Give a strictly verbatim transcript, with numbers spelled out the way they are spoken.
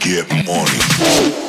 Get money.